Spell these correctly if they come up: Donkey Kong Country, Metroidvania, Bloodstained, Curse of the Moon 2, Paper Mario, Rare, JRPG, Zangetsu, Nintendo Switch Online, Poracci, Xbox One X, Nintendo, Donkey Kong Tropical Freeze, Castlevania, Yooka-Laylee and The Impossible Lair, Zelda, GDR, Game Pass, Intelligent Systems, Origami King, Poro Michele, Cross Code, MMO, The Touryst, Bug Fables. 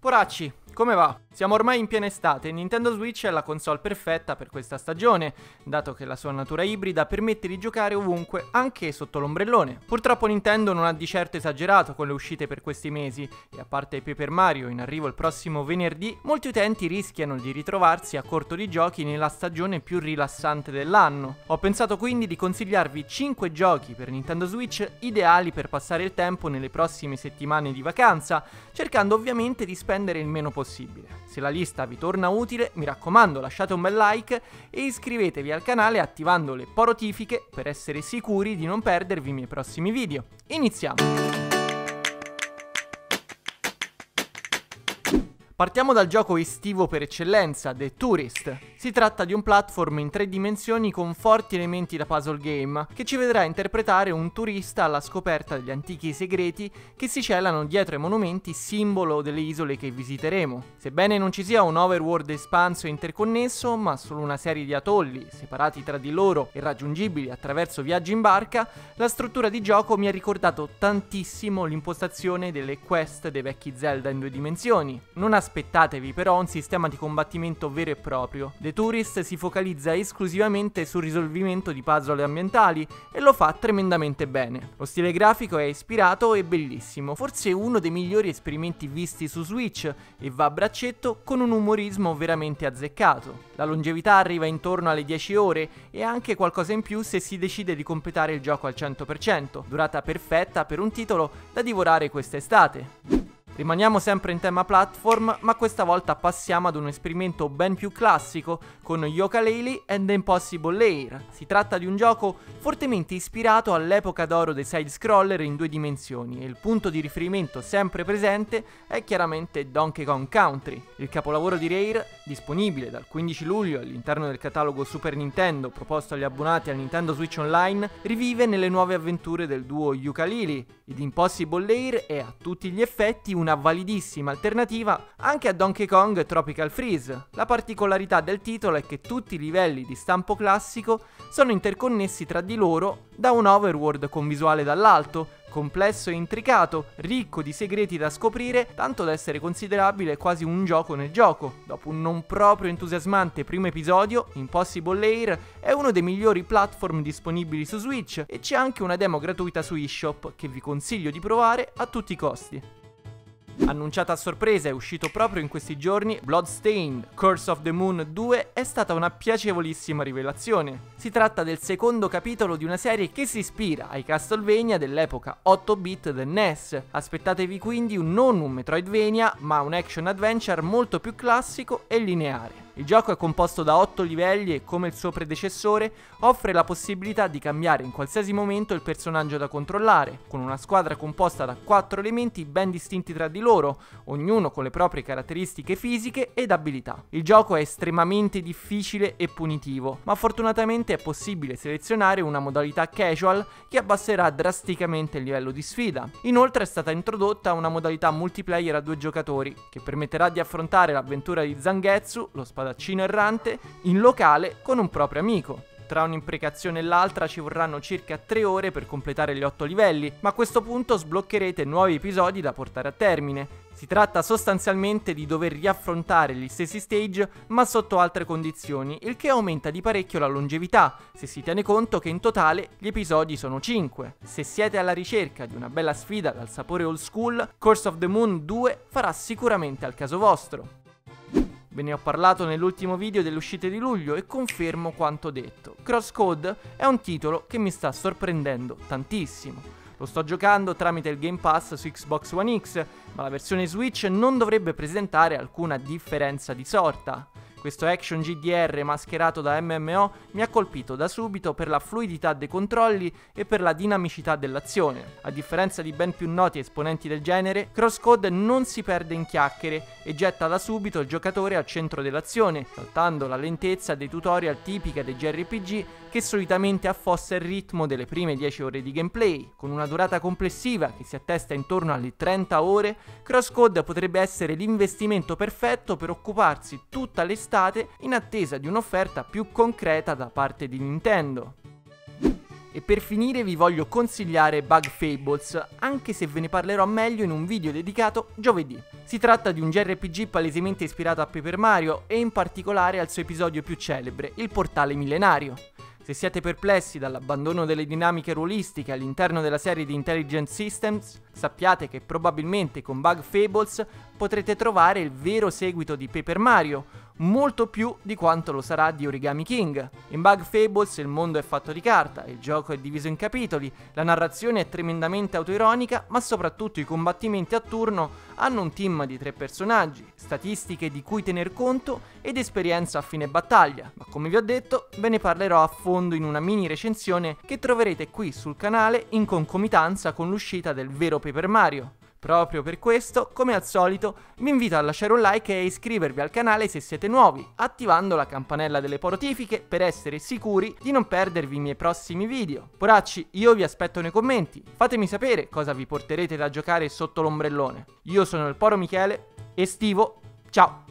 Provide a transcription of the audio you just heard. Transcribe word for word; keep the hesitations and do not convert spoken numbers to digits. Poracci, come va? Siamo ormai in piena estate e Nintendo Switch è la console perfetta per questa stagione, dato che la sua natura ibrida permette di giocare ovunque, anche sotto l'ombrellone. Purtroppo Nintendo non ha di certo esagerato con le uscite per questi mesi, e a parte Paper Mario in arrivo il prossimo venerdì, molti utenti rischiano di ritrovarsi a corto di giochi nella stagione più rilassante dell'anno. Ho pensato quindi di consigliarvi cinque giochi per Nintendo Switch ideali per passare il tempo nelle prossime settimane di vacanza, cercando ovviamente di spendere il meno possibile. Se la lista vi torna utile, mi raccomando, lasciate un bel like e iscrivetevi al canale attivando le porotifiche per essere sicuri di non perdervi i miei prossimi video. Iniziamo! Partiamo dal gioco estivo per eccellenza, The Touryst. Si tratta di un platform in tre dimensioni con forti elementi da puzzle game, che ci vedrà interpretare un turista alla scoperta degli antichi segreti che si celano dietro ai monumenti simbolo delle isole che visiteremo. Sebbene non ci sia un overworld espanso e interconnesso, ma solo una serie di atolli, separati tra di loro e raggiungibili attraverso viaggi in barca, la struttura di gioco mi ha ricordato tantissimo l'impostazione delle quest dei vecchi Zelda in due dimensioni. Non ha Aspettatevi però un sistema di combattimento vero e proprio. The Touryst si focalizza esclusivamente sul risolvimento di puzzle ambientali e lo fa tremendamente bene. Lo stile grafico è ispirato e bellissimo, forse uno dei migliori esperimenti visti su Switch, e va a braccetto con un umorismo veramente azzeccato. La longevità arriva intorno alle dieci ore e anche qualcosa in più se si decide di completare il gioco al cento per cento, durata perfetta per un titolo da divorare quest'estate. Rimaniamo sempre in tema platform, ma questa volta passiamo ad un esperimento ben più classico con Yooka-Laylee and The Impossible Lair. Si tratta di un gioco fortemente ispirato all'epoca d'oro dei side-scroller in due dimensioni e il punto di riferimento sempre presente è chiaramente Donkey Kong Country. Il capolavoro di Rare, disponibile dal quindici luglio all'interno del catalogo Super Nintendo proposto agli abbonati al Nintendo Switch Online, rivive nelle nuove avventure del duo Yooka-Laylee. The Impossible Lair è a tutti gli effetti un una validissima alternativa anche a Donkey Kong Tropical Freeze. La particolarità del titolo è che tutti i livelli di stampo classico sono interconnessi tra di loro da un overworld con visuale dall'alto, complesso e intricato, ricco di segreti da scoprire, tanto da essere considerabile quasi un gioco nel gioco. Dopo un non proprio entusiasmante primo episodio, Impossible Lair è uno dei migliori platform disponibili su Switch e c'è anche una demo gratuita su eShop che vi consiglio di provare a tutti i costi. Annunciata a sorpresa e uscito proprio in questi giorni, Bloodstained, Curse of the Moon due è stata una piacevolissima rivelazione. Si tratta del secondo capitolo di una serie che si ispira ai Castlevania dell'epoca otto bit del N E S. Aspettatevi quindi un, non un Metroidvania, ma un action adventure molto più classico e lineare. Il gioco è composto da otto livelli e, come il suo predecessore, offre la possibilità di cambiare in qualsiasi momento il personaggio da controllare, con una squadra composta da quattro elementi ben distinti tra di loro, ognuno con le proprie caratteristiche fisiche ed abilità. Il gioco è estremamente difficile e punitivo, ma fortunatamente è possibile selezionare una modalità casual che abbasserà drasticamente il livello di sfida. Inoltre è stata introdotta una modalità multiplayer a due giocatori, che permetterà di affrontare l'avventura di Zangetsu, lo spadaccio errante, in locale con un proprio amico. Tra un'imprecazione e l'altra ci vorranno circa tre ore per completare gli otto livelli, ma a questo punto sbloccherete nuovi episodi da portare a termine. Si tratta sostanzialmente di dover riaffrontare gli stessi stage ma sotto altre condizioni, il che aumenta di parecchio la longevità, se si tiene conto che in totale gli episodi sono cinque. Se siete alla ricerca di una bella sfida dal sapore old school, Curse of the Moon due farà sicuramente al caso vostro. Ve ne ho parlato nell'ultimo video delle uscite di luglio e confermo quanto detto. Cross Code è un titolo che mi sta sorprendendo tantissimo. Lo sto giocando tramite il Game Pass su Xbox One X, ma la versione Switch non dovrebbe presentare alcuna differenza di sorta. Questo action G D R mascherato da M M O mi ha colpito da subito per la fluidità dei controlli e per la dinamicità dell'azione. A differenza di ben più noti esponenti del genere, Cross Code non si perde in chiacchiere e getta da subito il giocatore al centro dell'azione, saltando la lentezza dei tutorial tipica dei J R P G che solitamente affossa il ritmo delle prime dieci ore di gameplay. Con una durata complessiva che si attesta intorno alle trenta ore, Cross Code potrebbe essere l'investimento perfetto per occuparsi tutta l'estate in attesa di un'offerta più concreta da parte di Nintendo. E per finire vi voglio consigliare Bug Fables, anche se ve ne parlerò meglio in un video dedicato giovedì. Si tratta di un J R P G palesemente ispirato a Paper Mario e in particolare al suo episodio più celebre, il portale millenario. Se siete perplessi dall'abbandono delle dinamiche ruolistiche all'interno della serie di Intelligent Systems, sappiate che probabilmente con Bug Fables potrete trovare il vero seguito di Paper Mario, molto più di quanto lo sarà di Origami King. In Bug Fables il mondo è fatto di carta, il gioco è diviso in capitoli, la narrazione è tremendamente autoironica, ma soprattutto i combattimenti a turno hanno un team di tre personaggi, statistiche di cui tener conto ed esperienza a fine battaglia, ma come vi ho detto ve ne parlerò a fondo in una mini recensione che troverete qui sul canale in concomitanza con l'uscita del vero Paper Mario. Proprio per questo, come al solito, vi invito a lasciare un like e a iscrivervi al canale se siete nuovi, attivando la campanella delle notifiche per essere sicuri di non perdervi i miei prossimi video. Poracci, io vi aspetto nei commenti, fatemi sapere cosa vi porterete da giocare sotto l'ombrellone. Io sono il Poro Michele, estivo, ciao!